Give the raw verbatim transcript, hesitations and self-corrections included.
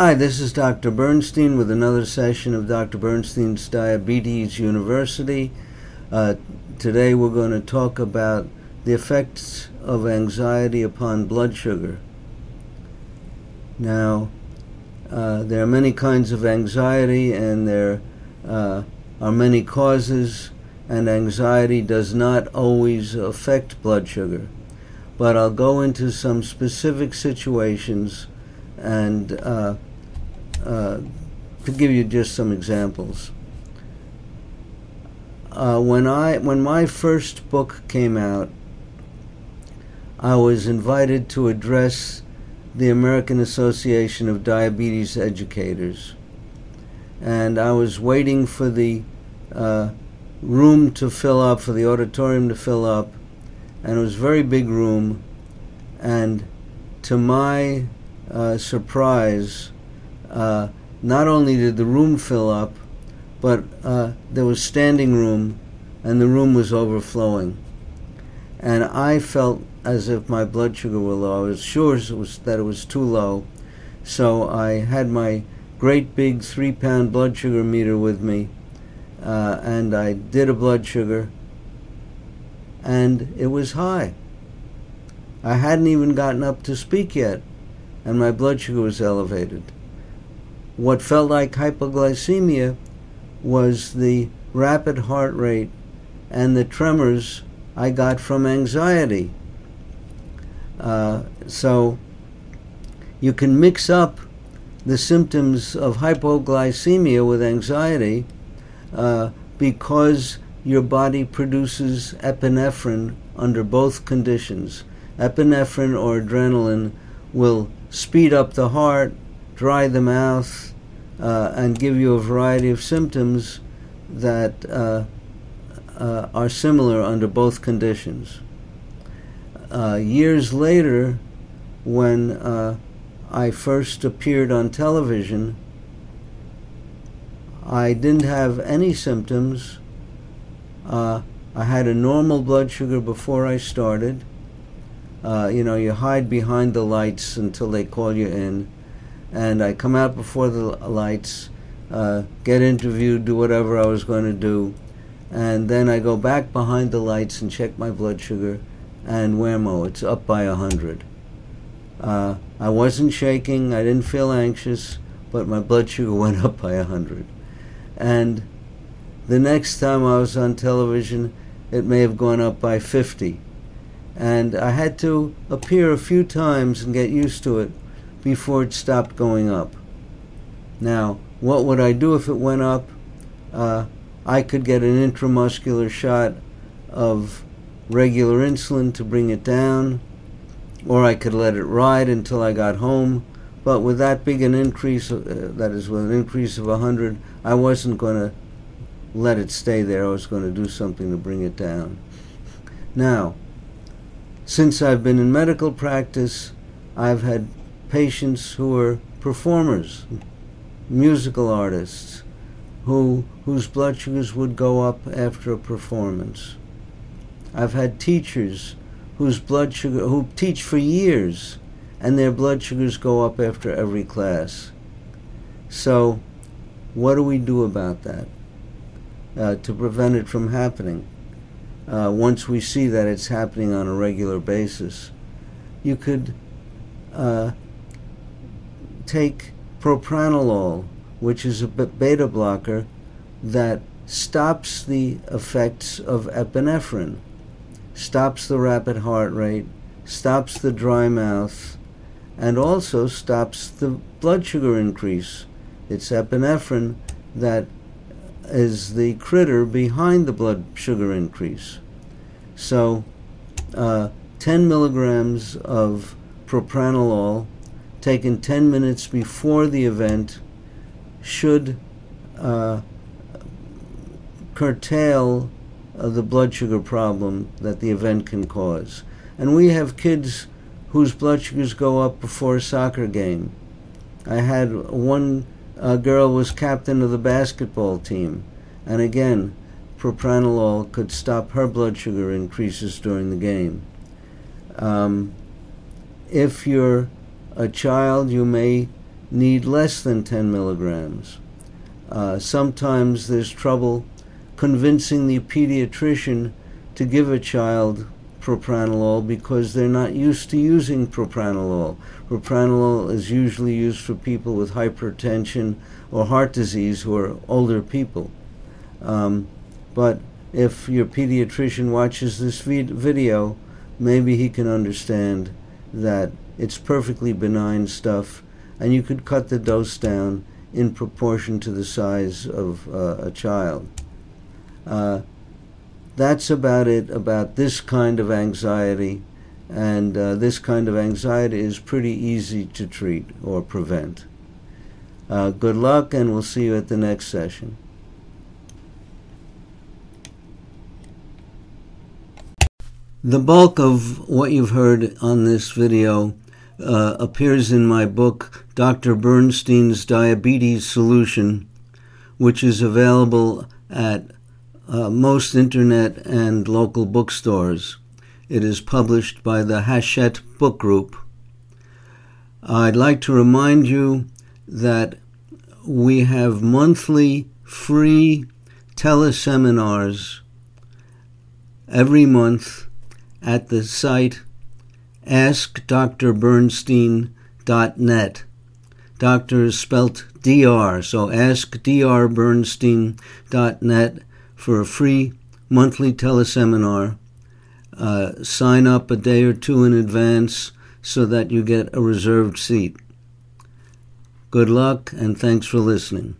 Hi, this is Doctor Bernstein with another session of Doctor Bernstein's Diabetes University. Uh, today we're going to talk about the effects of anxiety upon blood sugar. Now, uh, there are many kinds of anxiety and there uh, are many causes, and anxiety does not always affect blood sugar. But I'll go into some specific situations and uh, uh, to give you just some examples. Uh, when I when my first book came out, I was invited to address the American Association of Diabetes Educators, and I was waiting for the uh, room to fill up, for the auditorium to fill up, and it was a very big room, and to my Uh, surprise, uh, not only did the room fill up, but uh, there was standing room and the room was overflowing, and I felt as if my blood sugar were low. I was sure it was, that it was too low, so I had my great big three pound blood sugar meter with me, uh, and I did a blood sugar, and it was high. I hadn't even gotten up to speak yet, and my blood sugar was elevated. What felt like hypoglycemia was the rapid heart rate and the tremors I got from anxiety. Uh, so you can mix up the symptoms of hypoglycemia with anxiety uh, because your body produces epinephrine under both conditions. Epinephrine or adrenaline will speed up the heart, dry the mouth, uh, and give you a variety of symptoms that uh, uh, are similar under both conditions. Uh, years later, when uh, I first appeared on television, I didn't have any symptoms. Uh, I had a normal blood sugar before I started. Uh, you know, you hide behind the lights until they call you in, and I come out before the lights, uh, get interviewed, do whatever I was going to do, and then I go back behind the lights and check my blood sugar, and whammo, it's up by a hundred. Uh, I wasn't shaking, I didn't feel anxious, but my blood sugar went up by a hundred. And the next time I was on television, it may have gone up by fifty. And I had to appear a few times and get used to it before it stopped going up. Now, what would I do if it went up? Uh, I could get an intramuscular shot of regular insulin to bring it down, or I could let it ride until I got home. But with that big an increase, uh, that is, with an increase of a hundred, I wasn't going to let it stay there. I was going to do something to bring it down. Now, since I've been in medical practice, I've had patients who are performers, musical artists, who, whose blood sugars would go up after a performance. I've had teachers whose blood sugar, who teach for years, and their blood sugars go up after every class. So what do we do about that uh, to prevent it from happening? Uh, once we see that it's happening on a regular basis, you could uh, take propranolol, which is a beta blocker that stops the effects of epinephrine, stops the rapid heart rate, stops the dry mouth, and also stops the blood sugar increase. It's epinephrine that is the critter behind the blood sugar increase. So uh, ten milligrams of propranolol taken ten minutes before the event should uh, curtail uh, the blood sugar problem that the event can cause. And we have kids whose blood sugars go up before a soccer game. I had one A girl was captain of the basketball team, and again, propranolol could stop her blood sugar increases during the game. Um, if you're a child, you may need less than ten milligrams. Uh, sometimes there's trouble convincing the pediatrician to give a child propranolol because they're not used to using propranolol. Propranolol is usually used for people with hypertension or heart disease who are older people. Um, but if your pediatrician watches this vid video, maybe he can understand that it's perfectly benign stuff and you could cut the dose down in proportion to the size of uh, a child. Uh, that's about it about this kind of anxiety, and uh, this kind of anxiety is pretty easy to treat or prevent. Uh, good luck, and we'll see you at the next session. The bulk of what you've heard on this video uh, appears in my book, Doctor Bernstein's Diabetes Solution, which is available at uh, most internet and local bookstores. It is published by the Hachette Book Group. I'd like to remind you that we have monthly free teleseminars every month at the site ask D R Bernstein dot net. Doctor is spelt D R, so ask D R Bernstein dot net for a free monthly teleseminar. Uh, sign up a day or two in advance so that you get a reserved seat. Good luck, and thanks for listening.